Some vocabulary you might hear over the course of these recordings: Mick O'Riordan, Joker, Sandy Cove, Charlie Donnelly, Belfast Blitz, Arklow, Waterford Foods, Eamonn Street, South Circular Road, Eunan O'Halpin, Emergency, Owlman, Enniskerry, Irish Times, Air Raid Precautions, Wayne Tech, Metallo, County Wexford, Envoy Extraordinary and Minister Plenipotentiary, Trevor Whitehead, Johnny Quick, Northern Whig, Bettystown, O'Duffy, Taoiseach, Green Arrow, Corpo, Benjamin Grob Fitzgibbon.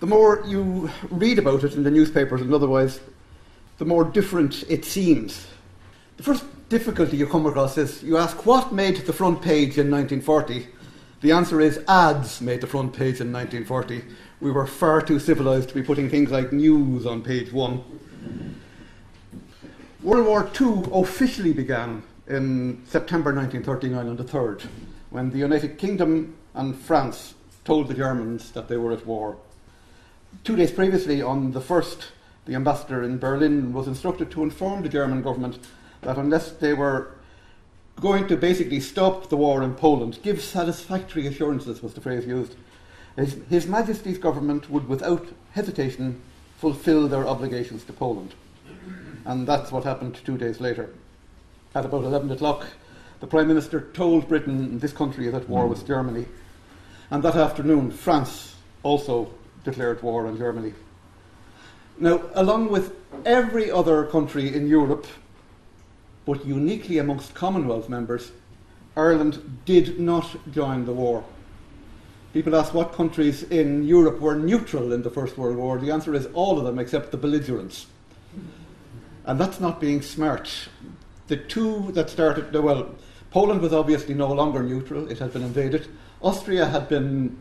The more you read about it in the newspapers and otherwise, the more different it seems. The first difficulty you come across is, you ask what made the front page in 1940? The answer is ads made the front page in 1940. We were far too civilised to be putting things like news on page one. World War II officially began in September 1939 on the 3rd, when the United Kingdom and France told the Germans that they were at war. 2 days previously, on the 1st, the ambassador in Berlin was instructed to inform the German government that unless they were going to basically stop the war in Poland, give satisfactory assurances, was the phrase used, His Majesty's government would without hesitation fulfil their obligations to Poland. And that's what happened 2 days later. At about 11 o'clock, the Prime Minister told Britain this country is at war with Germany. And that afternoon, France also declared war on Germany. Now, along with every other country in Europe, but uniquely amongst Commonwealth members, Ireland did not join the war. People ask what countries in Europe were neutral in the First World War. The answer is all of them except the belligerents. And that's not being smart. The two that started, well, Poland was obviously no longer neutral. It had been invaded. Austria had been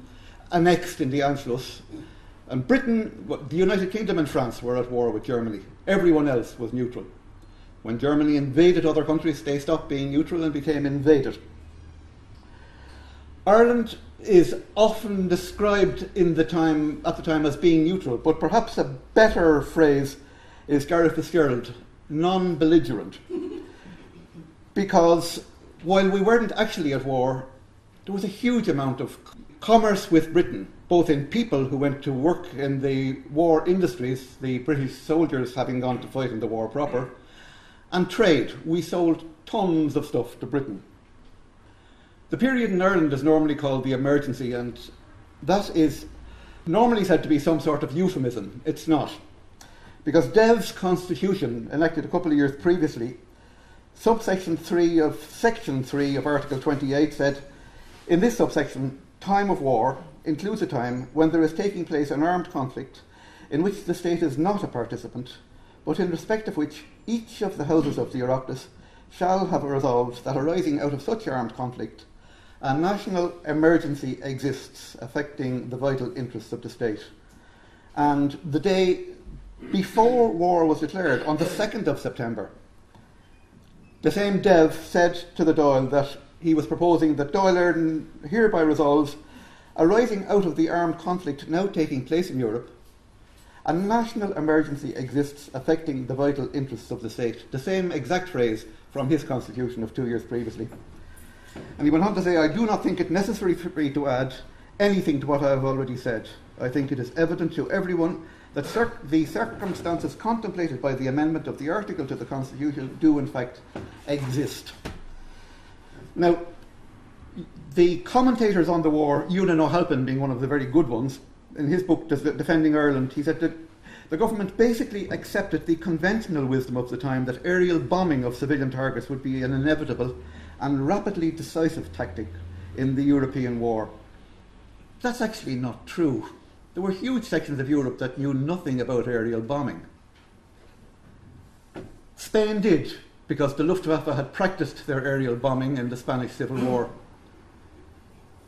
annexed in the Anschluss. And Britain, the United Kingdom and France were at war with Germany. Everyone else was neutral. When Germany invaded other countries, they stopped being neutral and became invaded. Ireland is often described at the time as being neutral, but perhaps a better phrase is Gareth Fitzgerald, non-belligerent. Because while we weren't actually at war, there was a huge amount of commerce with Britain, both in people who went to work in the war industries, the British soldiers having gone to fight in the war proper, and trade. We sold tons of stuff to Britain. The period in Ireland is normally called the emergency, and that is normally said to be some sort of euphemism. It's not. Because Dev's constitution, enacted a couple of years previously, subsection 3 of section 3 of Article 28 said, in this subsection, time of war includes a time when there is taking place an armed conflict in which the state is not a participant, but in respect of which each of the houses of the Oireachtas shall have resolved that arising out of such armed conflict, a national emergency exists affecting the vital interests of the state. And the day before war was declared, on the 2nd of September, the same Dev said to the Dáil that he was proposing that Dáil Éireann hereby resolves, arising out of the armed conflict now taking place in Europe, a national emergency exists affecting the vital interests of the state. The same exact phrase from his constitution of 2 years previously. And he went on to say, I do not think it necessary for me to add anything to what I have already said. I think it is evident to everyone that the circumstances contemplated by the amendment of the article to the constitution do in fact exist. Now, the commentators on the war, Eunan O'Halpin being one of the very good ones, in his book, Defending Ireland, he said that the government basically accepted the conventional wisdom of the time that aerial bombing of civilian targets would be an inevitable and rapidly decisive tactic in the European war. That's actually not true. There were huge sections of Europe that knew nothing about aerial bombing. Spain did, because the Luftwaffe had practiced their aerial bombing in the Spanish Civil War.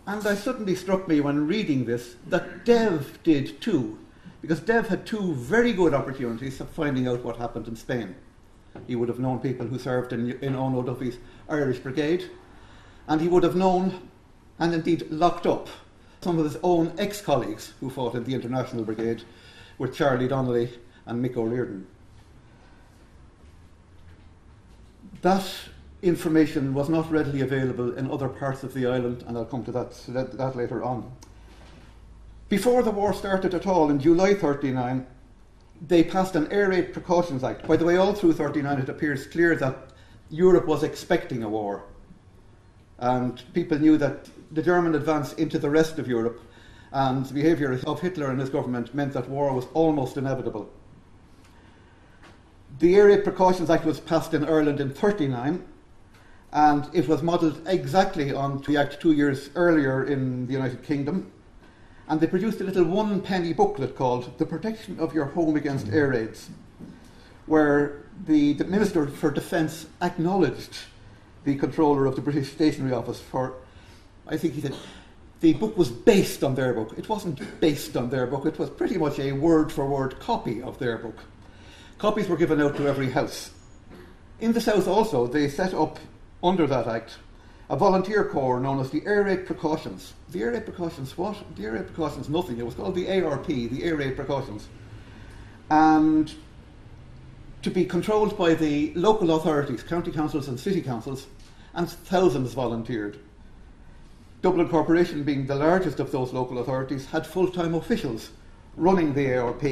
And it suddenly struck me when reading this that Dev did too, because Dev had two very good opportunities of finding out what happened in Spain. He would have known people who served in Owen O'Duffy's Irish Brigade, and he would have known, and indeed locked up, some of his own ex-colleagues who fought in the International Brigade with Charlie Donnelly and Mick O'Riordan. That information was not readily available in other parts of the island, and I'll come to that later on. Before the war started at all, in July 1939, they passed an Air Raid Precautions Act. By the way, all through 1939 it appears clear that Europe was expecting a war. And people knew that the German advance into the rest of Europe and the behaviour of Hitler and his government meant that war was almost inevitable. The Air Raid Precautions Act was passed in Ireland in 1939, and it was modelled exactly on the Act 2 years earlier in the United Kingdom. and they produced a little one-penny booklet called The Protection of Your Home Against Air Raids, where the Minister for Defence acknowledged the Controller of the British Stationery Office for, I think he said, the book was based on their book. It wasn't based on their book, it was pretty much a word-for-word copy of their book. Copies were given out to every house. In the South also, they set up, under that act, a volunteer corps known as the Air Raid Precautions. The Air Raid Precautions what? The Air Raid Precautions nothing. It was called the ARP, the Air Raid Precautions. And to be controlled by the local authorities, county councils and city councils, and thousands volunteered. Dublin Corporation, being the largest of those local authorities, had full-time officials running the ARP,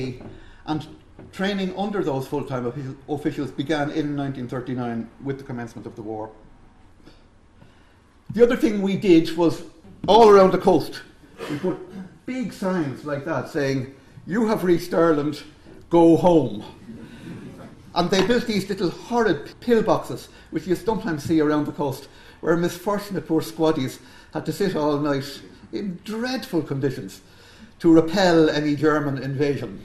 and training under those full-time officials began in 1939 with the commencement of the war. The other thing we did was, all around the coast, we put big signs like that saying, "You have reached Ireland, go home." And they built these little horrid pillboxes, which you sometimes see around the coast, where misfortunate poor squaddies had to sit all night in dreadful conditions to repel any German invasion.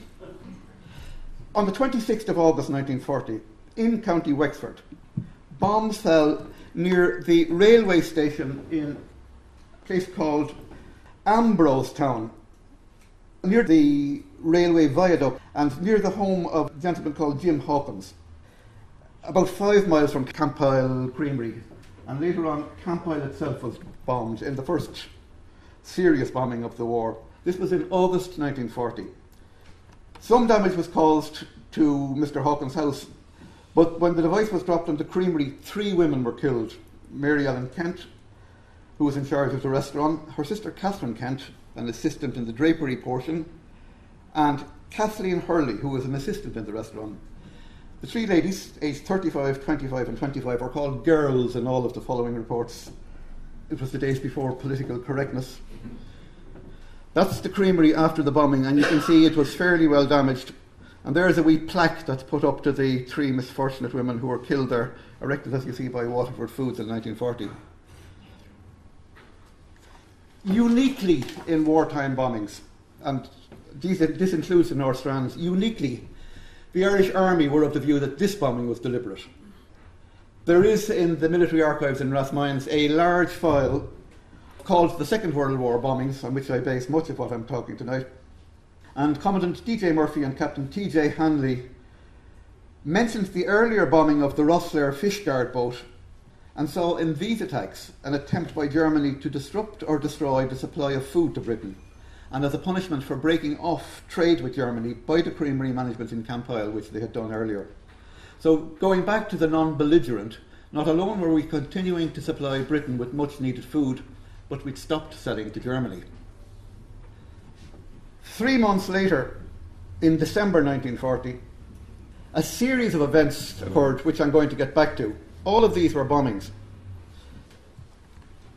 On the 26th of August 1940, in County Wexford, bombs fell near the railway station in a place called Ambrosetown, near the railway viaduct and near the home of a gentleman called Jim Hawkins, about 5 miles from Campile Creamery. And later on, Campile itself was bombed in the first serious bombing of the war. This was in August 1940. Some damage was caused to Mr. Hawkins' house, but when the device was dropped on the creamery, 3 women were killed. Mary Ellen Kent, who was in charge of the restaurant, her sister Catherine Kent, an assistant in the drapery portion, and Kathleen Hurley, who was an assistant in the restaurant. The 3 ladies, aged 35, 25 and 25, are called girls in all of the following reports. It was the days before political correctness. That's the creamery after the bombing, and you can see it was fairly well damaged. And there is a wee plaque that's put up to the 3 misfortunate women who were killed there, erected, as you see, by Waterford Foods in 1940. Uniquely in wartime bombings, and this includes the North Strands, uniquely, the Irish Army were of the view that this bombing was deliberate. There is in the military archives in Rathmines a large file called the Second World War bombings, on which I base much of what I'm talking tonight. And Commandant D.J. Murphy and Captain T.J. Hanley mentioned the earlier bombing of the Rosslare fish guard boat and saw in these attacks an attempt by Germany to disrupt or destroy the supply of food to Britain, and as a punishment for breaking off trade with Germany by the creamery management in Campile, which they had done earlier. So going back to the non-belligerent, not alone were we continuing to supply Britain with much needed food, but we'd stopped selling to Germany. 3 months later, in December 1940, a series of events occurred which I'm going to get back to. All of these were bombings.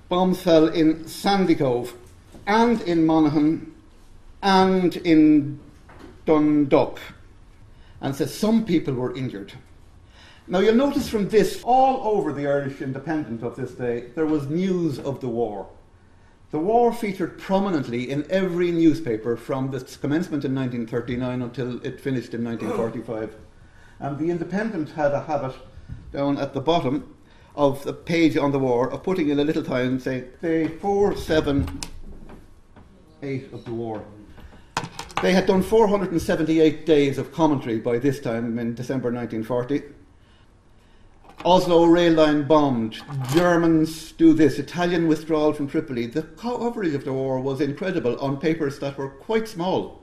Bombs fell in Sandy Cove, and in Monaghan, and in Dundalk. And so some people were injured. Now you'll notice from this, all over the Irish Independent of this day, there was news of the war. The war featured prominently in every newspaper from its commencement in 1939 until it finished in 1945. And the Independent had a habit, down at the bottom of the page on the war, of putting in a little time saying, Day 478 of the war. They had done 478 days of commentary by this time in December 1940. Oslo rail line bombed, Germans do this, Italian withdrawal from Tripoli. The coverage of the war was incredible on papers that were quite small,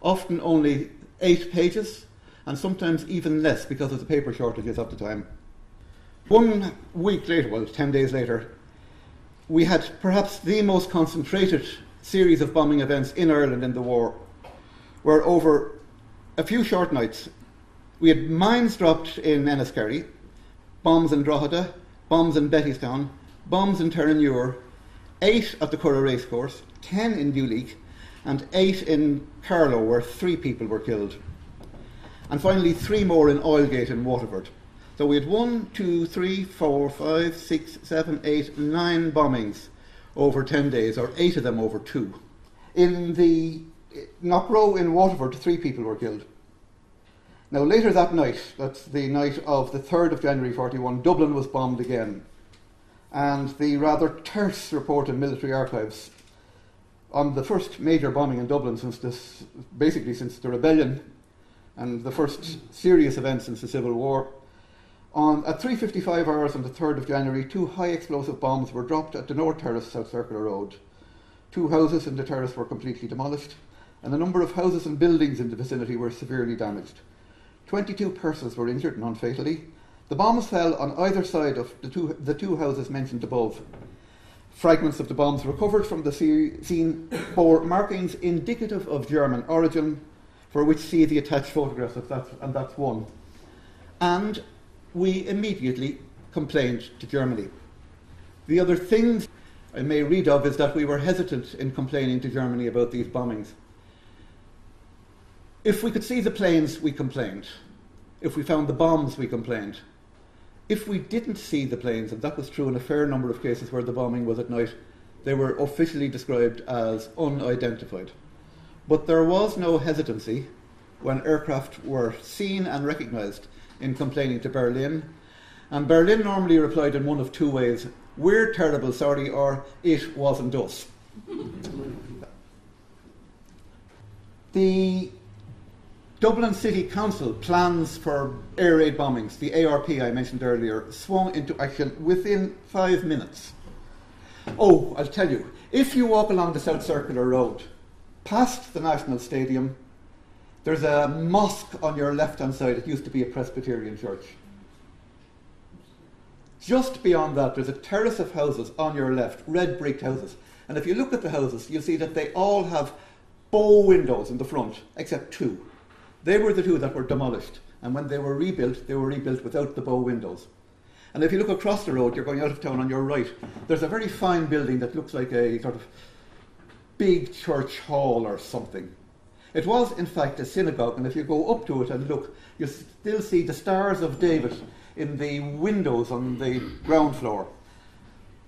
often only 8 pages, and sometimes even less because of the paper shortages at the time. 1 week later, well, 10 days later, we had perhaps the most concentrated series of bombing events in Ireland in the war, where over a few short nights, we had mines dropped in Enniskerry, bombs in Drogheda, bombs in Bettystown, bombs in Terranure, 8 at the Curragh racecourse, 10 in Duleek, and 8 in Carlow, where 3 people were killed. And finally 3 more in Oilgate in Waterford. So we had 1, 2, 3, 4, 5, 6, 7, 8, 9 bombings over 10 days, or 8 of them over 2. In the Knockrow in Waterford, 3 people were killed. Now later that night, that's the night of the 3rd of January 41, Dublin was bombed again. And the rather terse report in military archives on the first major bombing in Dublin since this, basically since the rebellion, and the first serious event since the Civil War. At 3:55 hours on the 3rd of January, 2 high explosive bombs were dropped at the North Terrace, South Circular Road. 2 houses in the terrace were completely demolished, and a number of houses and buildings in the vicinity were severely damaged. 22 persons were injured, none fatally. The bombs fell on either side of the two houses mentioned above. Fragments of the bombs recovered from the scene bore markings indicative of German origin, for which see the attached photographs, and that's one. And we immediately complained to Germany. The other things I may read of is that we were hesitant in complaining to Germany about these bombings. If we could see the planes, we complained. If we found the bombs, we complained. If we didn't see the planes, and that was true in a fair number of cases where the bombing was at night, they were officially described as unidentified. But there was no hesitancy when aircraft were seen and recognised in complaining to Berlin. And Berlin normally replied in one of 2 ways: we're terrible sorry, or it wasn't us. The Dublin City Council plans for air raid bombings, the ARP I mentioned earlier, swung into action within 5 minutes. Oh, I'll tell you, if you walk along the South Circular Road, past the National Stadium, there's a mosque on your left-hand side. It used to be a Presbyterian church. Just beyond that, there's a terrace of houses on your left, red-bricked houses. And if you look at the houses, you'll see that they all have bow windows in the front, except 2. They were the 2 that were demolished, and when they were rebuilt without the bow windows. And if you look across the road, you're going out of town on your right, there's a very fine building that looks like a sort of big church hall or something. It was, in fact, a synagogue, and if you go up to it and look, you still see the Stars of David in the windows on the ground floor.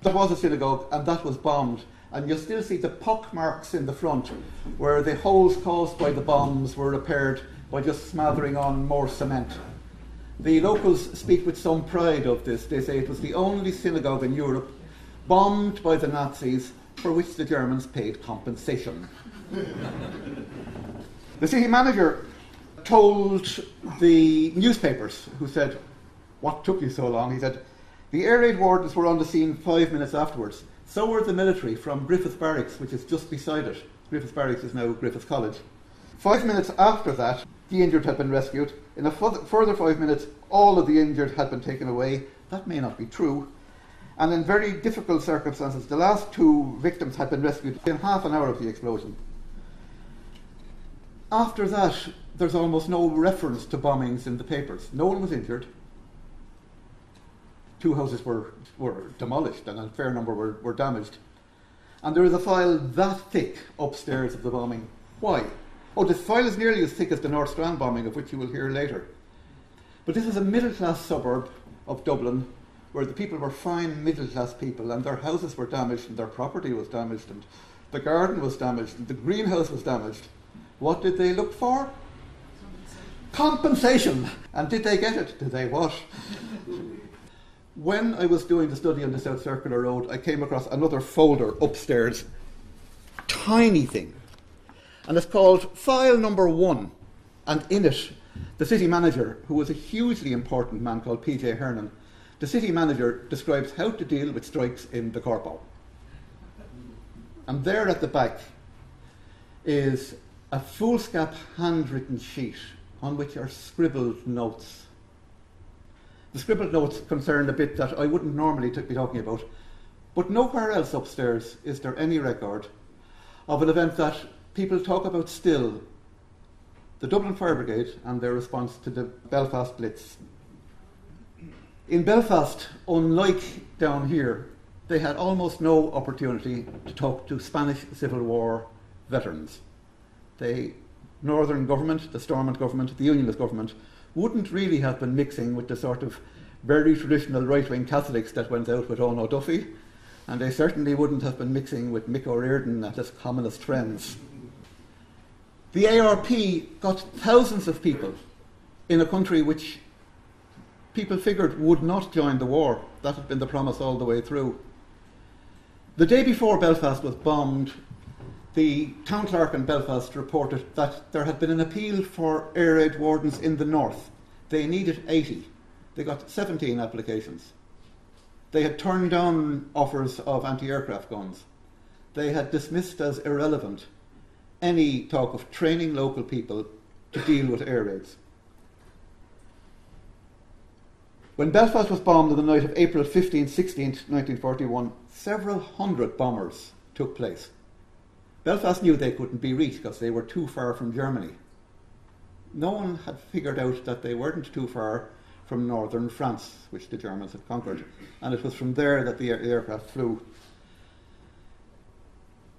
That was a synagogue, and that was bombed. And you'll still see the pock marks in the front, where the holes caused by the bombs were repaired by just smathering on more cement. The locals speak with some pride of this. They say it was the only synagogue in Europe bombed by the Nazis for which the Germans paid compensation. The city manager told the newspapers, who said, "What took you so long?" He said, "The air raid wardens were on the scene 5 minutes afterwards. So were the military from Griffith Barracks, which is just beside it." Griffith Barracks is now Griffith College. 5 minutes after that, the injured had been rescued. In a further 5 minutes, all of the injured had been taken away. That may not be true. And in very difficult circumstances, the last 2 victims had been rescued within half an hour of the explosion. After that, there's almost no reference to bombings in the papers. No one was injured. 2 houses were demolished, and a fair number were damaged. And there is a file that thick upstairs of the bombing. Why? Oh, this file is nearly as thick as the North Strand bombing, of which you will hear later. But this is a middle-class suburb of Dublin, where the people were fine middle-class people, and their houses were damaged, and their property was damaged, and the garden was damaged, and the greenhouse was damaged. What did they look for? Compensation! And did they get it? Did they what? When I was doing the study on the South Circular Road, I came across another folder upstairs, tiny thing, and it's called File Number 1, and in it, the city manager, who was a hugely important man called P.J. Hernan, the city manager describes how to deal with strikes in the Corpo. And there at the back is a foolscap handwritten sheet on which are scribbled notes. The scribbled notes concerned a bit that I wouldn't normally be talking about, but nowhere else upstairs is there any record of an event that people talk about still: the Dublin Fire Brigade and their response to the Belfast Blitz. In Belfast, unlike down here, they had almost no opportunity to talk to Spanish Civil War veterans. The Northern government, the Stormont government, the Unionist government, wouldn't really have been mixing with the sort of very traditional right-wing Catholics that went out with Owen O'Duffy and they certainly wouldn't have been mixing with Mick O'Riordan and his communist friends. The ARP got thousands of people in a country which people figured would not join the war. That had been the promise all the way through. The day before Belfast was bombed, the town clerk in Belfast reported that there had been an appeal for air raid wardens in the north. They needed 80. They got 17 applications. They had turned down offers of anti-aircraft guns. They had dismissed as irrelevant any talk of training local people to deal with air raids. When Belfast was bombed on the night of April 15, 16th, 1941, several hundred bombers took place. Belfast knew they couldn't be reached because they were too far from Germany. No one had figured out that they weren't too far from northern France, which the Germans had conquered, and it was from there that the aircraft flew.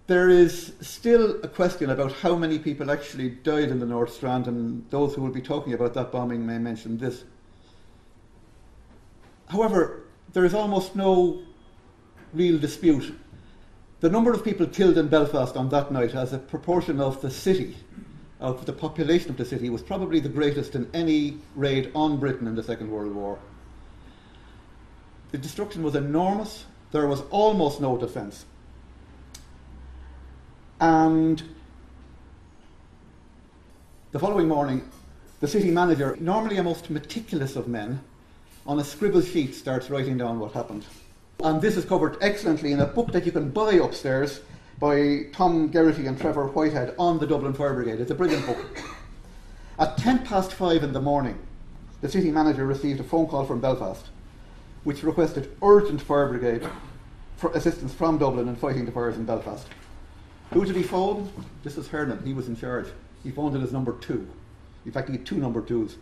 There is still a question about how many people actually died in the North Strand, and those who will be talking about that bombing may mention this. However, there is almost no real dispute. The number of people killed in Belfast on that night as a proportion of the city, of the population of the city, was probably the greatest in any raid on Britain in the Second World War. The destruction was enormous. There was almost no defence. And the following morning, the city manager, normally a most meticulous of men, on a scribble sheet starts writing down what happened. And this is covered excellently in a book that you can buy upstairs by Tom Geraghty and Trevor Whitehead on the Dublin Fire Brigade. It's a brilliant book. At 5:10 in the morning, the city manager received a phone call from Belfast, which requested urgent fire brigade for assistance from Dublin in fighting the fires in Belfast. Who did he phone? This is Hernan. He was in charge. He phoned it as number two. In fact, he had two number twos.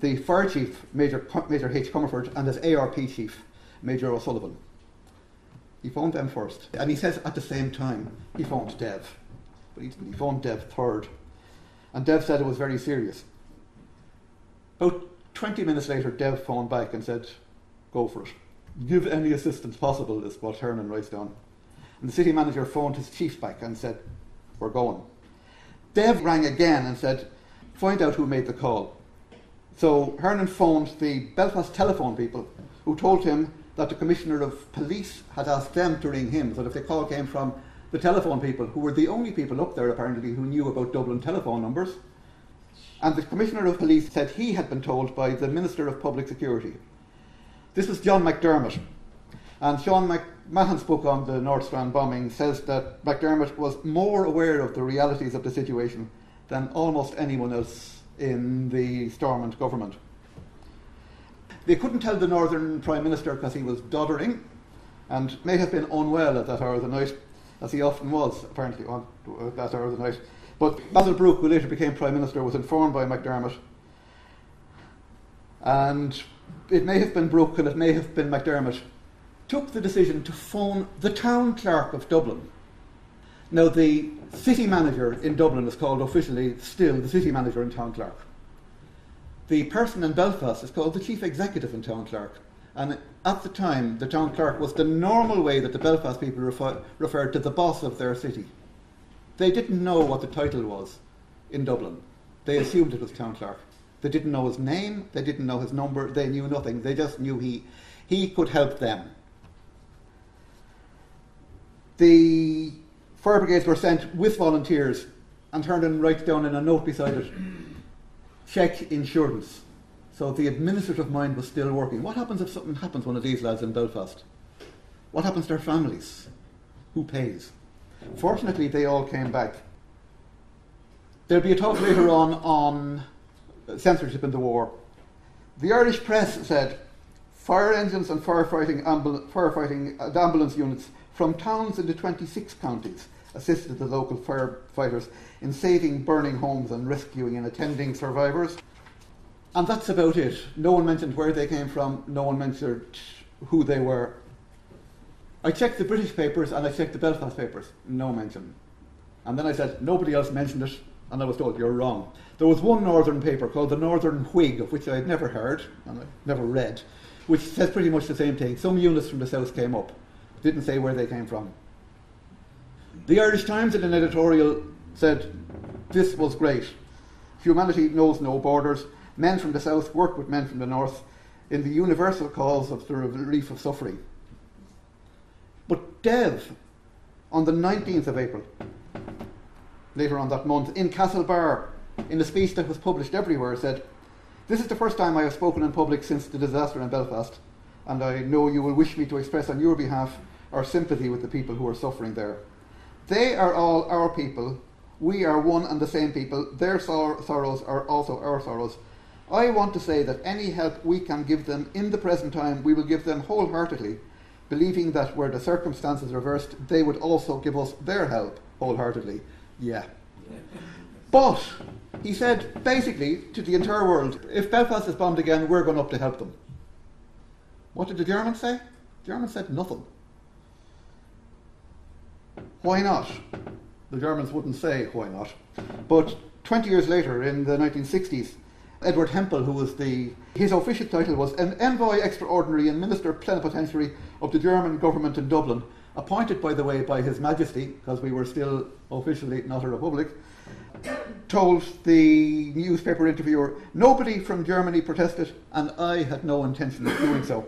The fire chief, Major H. Comerford, and his ARP chief, Major O'Sullivan. He phoned them first, and he says at the same time he phoned Dev, but he didn't. He phoned Dev third, and Dev said it was very serious. About 20 minutes later, Dev phoned back and said, "Go for it. Give any assistance possible," is what Hernan writes down. And the city manager phoned his chief back and said, "We're going." Dev rang again and said, "Find out who made the call." So Hernan phoned the Belfast telephone people, who told him that the Commissioner of Police had asked them to ring him, so that if the call came from the telephone people, who were the only people up there apparently who knew about Dublin telephone numbers, and the Commissioner of Police said he had been told by the Minister of Public Security. This was John McDermott, and Sean McMahon's book on the North Strand bombing says that McDermott was more aware of the realities of the situation than almost anyone else in the Stormont government. They couldn't tell the Northern Prime Minister because he was doddering and may have been unwell at that hour of the night, as he often was, apparently, at that hour of the night. But Basilbrook, who later became Prime Minister, was informed by McDermott. And it may have been Brooke and it may have been McDermott took the decision to phone the town clerk of Dublin. Now, the city manager in Dublin is called officially still the city manager and town clerk. The person in Belfast is called the chief executive and town clerk. And at the time, the town clerk was the normal way that the Belfast people referred to the boss of their city. They didn't know what the title was in Dublin. They assumed it was town clerk. They didn't know his name. They didn't know his number. They knew nothing. They just knew he could help them. The fire brigades were sent with volunteers, and Hernan writes down in a note beside it, check insurance. So the administrative mind was still working. What happens if something happens one of these lads in Belfast? What happens to their families? Who pays? Fortunately, they all came back. There'll be a talk later on censorship in the war. The Irish press said, fire engines and firefighting ambulance units from towns in the 26 counties assisted the local firefighters in saving burning homes and rescuing and attending survivors. And that's about it. No one mentioned where they came from. No one mentioned who they were. I checked the British papers and I checked the Belfast papers. No mention. And then I said, nobody else mentioned it. And I was told, you're wrong. There was one northern paper called the Northern Whig, of which I had never heard and I never read, which says pretty much the same thing. Some units from the south came up. didn't say where they came from. The Irish Times did an editorial, said, "This was great. Humanity knows no borders. Men from the south work with men from the north in the universal cause of the relief of suffering." But Dev, on the 19th of April, later on that month, in Castlebar, in a speech that was published everywhere, said, "This is the first time I have spoken in public since the disaster in Belfast, and I know you will wish me to express on your behalf our sympathy with the people who are suffering there. They are all our people. We are one and the same people. Their sorrows are also our sorrows. I want to say that any help we can give them in the present time, we will give them wholeheartedly, believing that were the circumstances reversed, they would also give us their help wholeheartedly." Yeah. But he said basically to the entire world, if Belfast is bombed again, we're going up to help them. What did the Germans say? The Germans said nothing. Why not? The Germans wouldn't say why not. But 20 years later, in the 1960s, Edward Hempel, who was his official title was an Envoy Extraordinary and Minister Plenipotentiary of the German government in Dublin, appointed, by the way, by His Majesty, because we were still officially not a republic, told the newspaper interviewer, "Nobody from Germany protested, and I had no intention of doing so."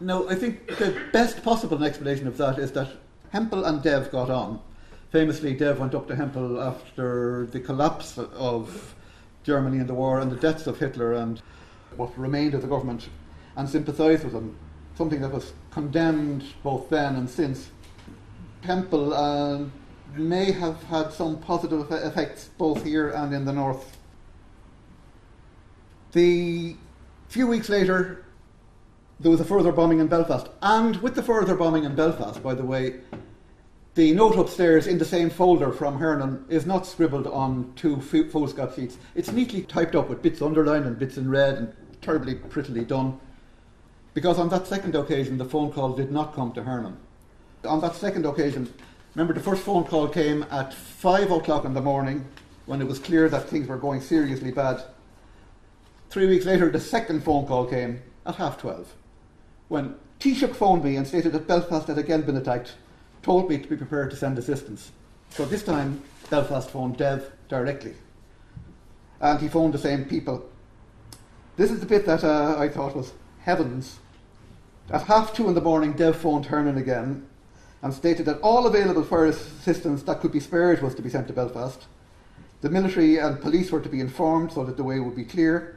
Now, I think the best possible explanation of that is that Hempel and Dev got on. Famously, Dev went up to Hempel after the collapse of Germany in the war and the deaths of Hitler and what remained of the government, and sympathised with him, something that was condemned both then and since. Hempel may have had some positive effects both here and in the north. The few weeks later, there was a further bombing in Belfast, and with the further bombing in Belfast, by the way, the note upstairs in the same folder from Hernan is not scribbled on two foolscap sheets. It's neatly typed up with bits underlined and bits in red and terribly prettily done, because on that second occasion the phone call did not come to Hernan. On that second occasion, remember, the first phone call came at 5 o'clock in the morning when it was clear that things were going seriously bad. 3 weeks later, the second phone call came at 12:30, when Taoiseach phoned me and stated that Belfast had again been attacked, told me to be prepared to send assistance. So this time, Belfast phoned Dev directly. And he phoned the same people. This is the bit that I thought was heavens. At 2:30 in the morning, Dev phoned Hernan again and stated that all available fire assistance that could be spared was to be sent to Belfast. The military and police were to be informed so that the way would be clear.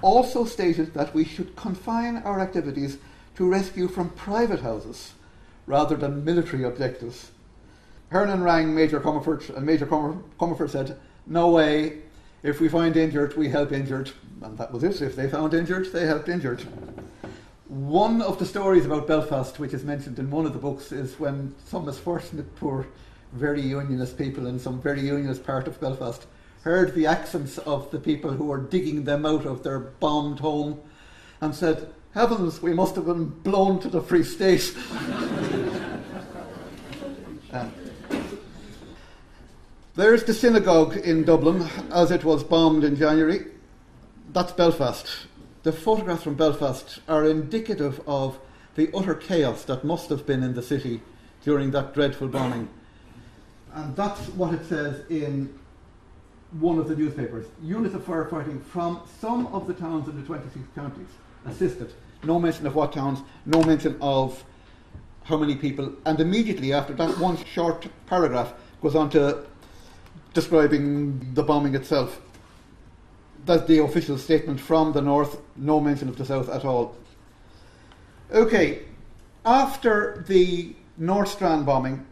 Also stated that we should confine our activities to rescue from private houses rather than military objectives. Hernan rang Major Comerford, and Major Comerford said, "No way. If we find injured, we help injured." And that was it. If they found injured, they helped injured. One of the stories about Belfast, which is mentioned in one of the books, is when some misfortunate, poor, very unionist people in some very unionist part of Belfast heard the accents of the people who were digging them out of their bombed home and said, "Heavens, we must have been blown to the Free State." There's the synagogue in Dublin as it was bombed in January. That's Belfast. The photographs from Belfast are indicative of the utter chaos that must have been in the city during that dreadful bombing. And that's what it says in one of the newspapers. Units of firefighting from some of the towns in the 26 counties assisted. No mention of what towns, no mention of how many people. And immediately after that one short paragraph goes on to describing the bombing itself. That's the official statement from the north, no mention of the south at all. Okay, after the North Strand bombing,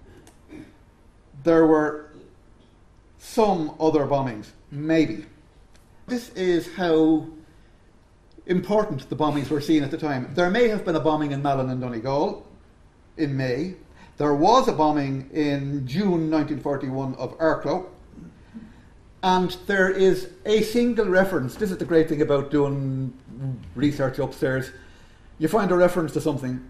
there were some other bombings, maybe. This is how important the bombings were seen at the time. There may have been a bombing in Malin and Donegal in May. There was a bombing in June 1941 of Arklow. And there is a single reference. This is the great thing about doing research upstairs. You find a reference to something,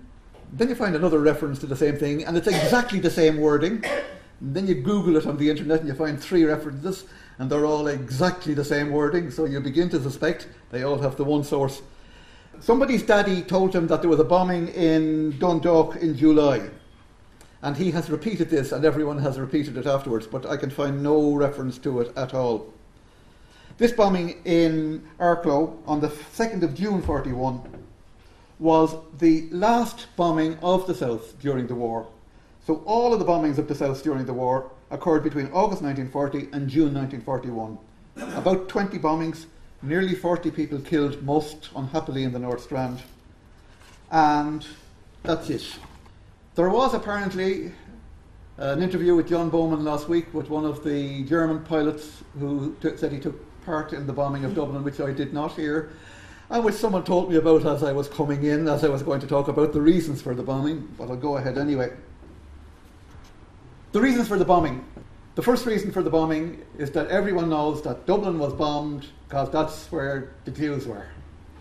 then you find another reference to the same thing, and it's exactly the same wording. And then you Google it on the internet and you find three references, and they're all exactly the same wording, so you begin to suspect they all have the one source. somebody's daddy told him that there was a bombing in Dundalk in July. And he has repeated this, and everyone has repeated it afterwards, but I can find no reference to it at all. This bombing in Arklow on the 2nd of June 41 was the last bombing of the South during the war. So all of the bombings of the South during the war occurred between August 1940 and June 1941. About 20 bombings, nearly 40 people killed, most unhappily in the North Strand. And that's it. There was apparently an interview with John Bowman last week with one of the German pilots who said he took part in the bombing of Dublin, which I did not hear, and which someone told me about as I was coming in, as I was going to talk about the reasons for the bombing, but I'll go ahead anyway. The reasons for the bombing. The first reason for the bombing is that everyone knows that Dublin was bombed because that's where the Jews were.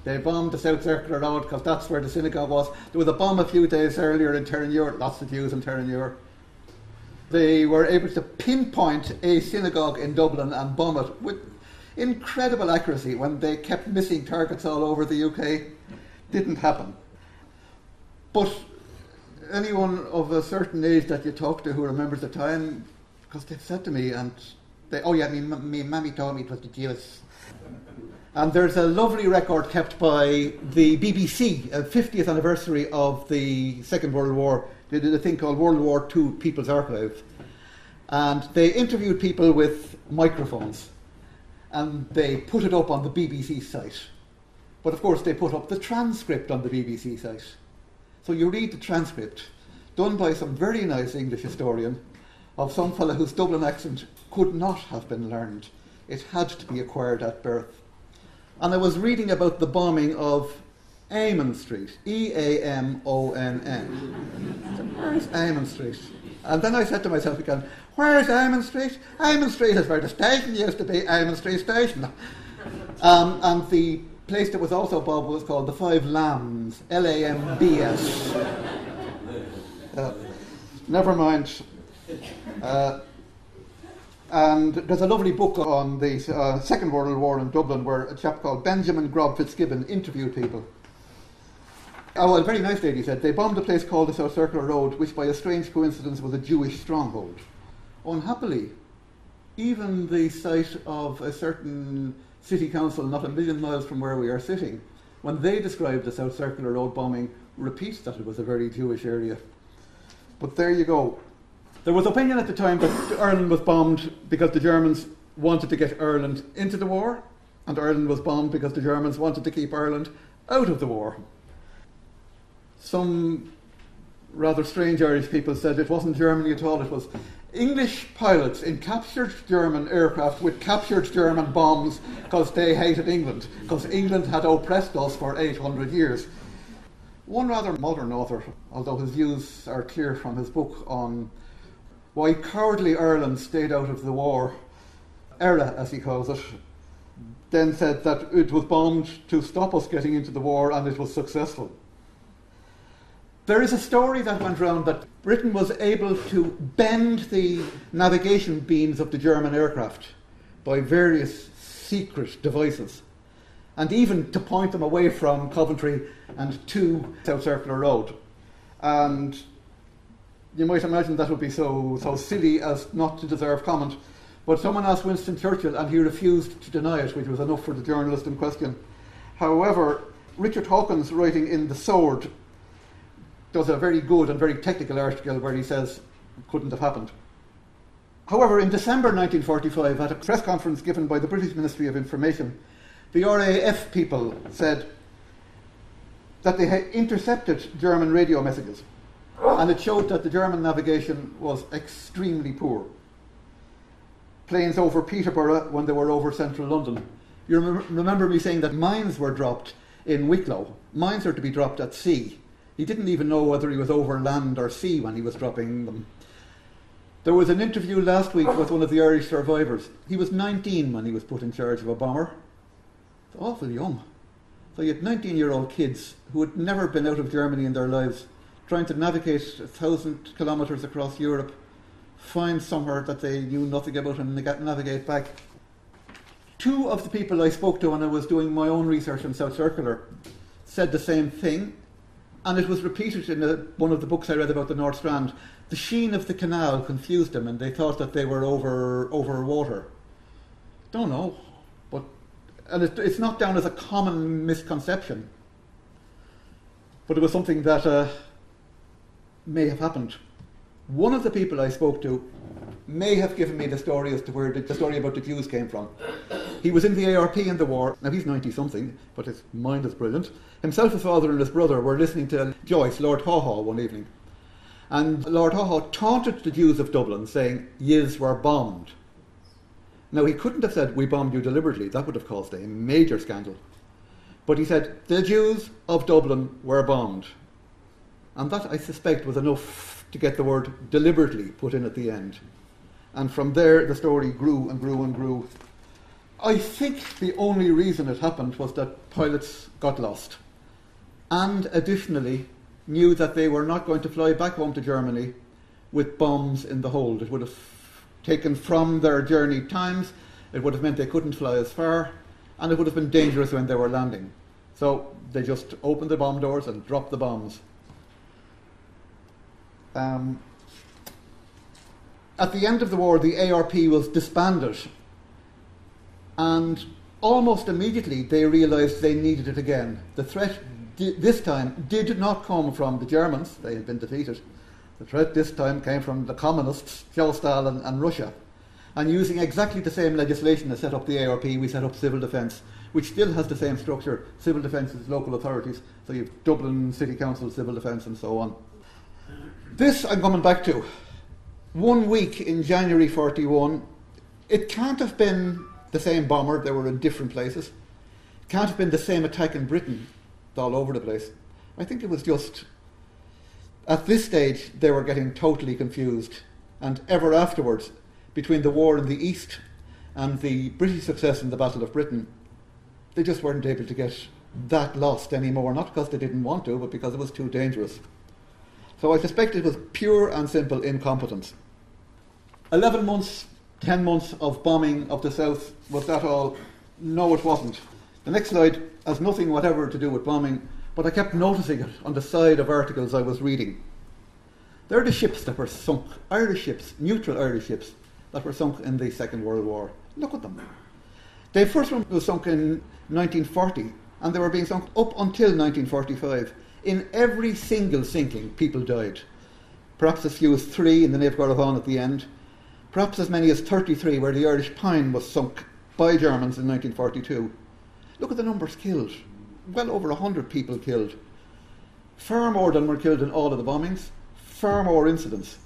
They bombed the South Circular Road because that's where the synagogue was. There was a bomb a few days earlier in Terranure, lots of Jews in Terranure. They were able to pinpoint a synagogue in Dublin and bomb it with incredible accuracy when they kept missing targets all over the UK. Didn't happen. But anyone of a certain age that you talk to who remembers the time, because they've said to me, and they, oh yeah, me mammy told me it was the Jews. And there's a lovely record kept by the BBC, 50th anniversary of the Second World War. They did a thing called World War II People's Archive. And they interviewed people with microphones. And they put it up on the BBC site. But of course, they put up the transcript on the BBC site. So you read the transcript, done by some very nice English historian, of some fellow whose Dublin accent could not have been learned. It had to be acquired at birth. And I was reading about the bombing of Eamonn Street, E-A-M-O-N-N. So where's Eamonn Street? And then I said to myself again, where's Eamonn Street? Eamonn Street is where the station used to be, Eamonn Street Station. And the place that was also bombed was called the Five Lambs, L-A-M-B-S. Never mind. And there's a lovely book on the Second World War in Dublin where a chap called Benjamin Grob Fitzgibbon interviewed people. Oh, well, a very nice lady said, they bombed a place called the South Circular Road, which by a strange coincidence was a Jewish stronghold. Unhappily, even the site of a certain city council not a million miles from where we are sitting, when they described the South Circular Road bombing, repeats that it was a very Jewish area. But there you go. There was opinion at the time that Ireland was bombed because the Germans wanted to get Ireland into the war, and Ireland was bombed because the Germans wanted to keep Ireland out of the war. Some rather strange Irish people said it wasn't Germany at all, it was English pilots in captured German aircraft with captured German bombs because they hated England, because England had oppressed us for 800 years. One rather modern author, although his views are clear from his book on why cowardly Ireland stayed out of the war, ERA as he calls it, then said that it was bombed to stop us getting into the war and it was successful. There is a story that went round that Britain was able to bend the navigation beams of the German aircraft by various secret devices, and even to point them away from Coventry and to South Circular Road. And you might imagine that would be so silly as not to deserve comment. But someone asked Winston Churchill, and he refused to deny it, which was enough for the journalist in question. However, Richard Hawkins, writing in The Sword, does a very good and very technical article where he says it couldn't have happened. However, in December 1945, at a press conference given by the British Ministry of Information, the RAF people said that they had intercepted German radio messages. And it showed that the German navigation was extremely poor. Planes over Peterborough when they were over central London. You remember me saying that mines were dropped in Wicklow. Mines are to be dropped at sea. He didn't even know whether he was over land or sea when he was dropping them. There was an interview last week with one of the Irish survivors. He was 19 when he was put in charge of a bomber. It's awful young. So you had 19-year-old kids who had never been out of Germany in their lives, trying to navigate 1,000 kilometres across Europe, find somewhere that they knew nothing about and navigate back. Two of the people I spoke to when I was doing my own research in South Circular said the same thing, and it was repeated in one of the books I read about the North Strand. The sheen of the canal confused them, and they thought that they were over water. Don't know, but and it's not down as a common misconception, but it was something that may have happened. One of the people I spoke to may have given me the story as to where the story about the Jews came from. He was in the ARP in the war. Now, he's 90-something, but his mind is brilliant. Himself, his father and his brother were listening to Joyce, Lord Haw-Haw, one evening. And Lord Haw-Haw taunted the Jews of Dublin, saying, "Yis were bombed." Now, he couldn't have said, "We bombed you deliberately." That would have caused a major scandal. But he said, "The Jews of Dublin were bombed." And that, I suspect, was enough to get the word deliberately put in at the end. And from there, the story grew and grew and grew. I think the only reason it happened was that pilots got lost. And additionally, knew that they were not going to fly back home to Germany with bombs in the hold. It would have taken from their journey times, it would have meant they couldn't fly as far, and it would have been dangerous when they were landing. So they just opened the bomb doors and dropped the bombs. At the end of the war, the ARP was disbanded, and almost immediately they realised they needed it again. The threat this time did not come from the Germans, they had been defeated. The threat this time came from the communists, Stalin and Russia. And using exactly the same legislation that set up the ARP, we set up civil defence, which still has the same structure. Civil defence is local authorities, so you have Dublin City Council, civil defence and so on. This I'm coming back to. 1 week in January 41, it can't have been the same bomber, they were in different places. It can't have been the same attack in Britain, all over the place. I think it was just, at this stage, they were getting totally confused. And ever afterwards, between the war in the East and the British success in the Battle of Britain, they just weren't able to get that lost anymore, not because they didn't want to, but because it was too dangerous. So I suspect it was pure and simple incompetence. 11 months, 10 months of bombing of the south, was that all? No, it wasn't. The next slide has nothing whatever to do with bombing, but I kept noticing it on the side of articles I was reading. They're the ships that were sunk, Irish ships, neutral Irish ships, that were sunk in the Second World War. Look at them. The first one was sunk in 1940, and they were being sunk up until 1945. In every single sinking, people died. Perhaps as few as 3 in the Nave Gardavan at the end. Perhaps as many as 33, where the Irish Pine was sunk by Germans in 1942. Look at the numbers killed. Well over 100 people killed. Far more than were killed in all of the bombings. Far more incidents.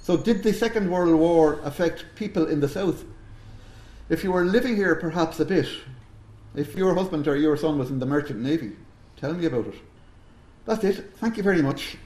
So did the Second World War affect people in the south? If you were living here, perhaps a bit. If your husband or your son was in the Merchant Navy, tell me about it. That's it. Thank you very much.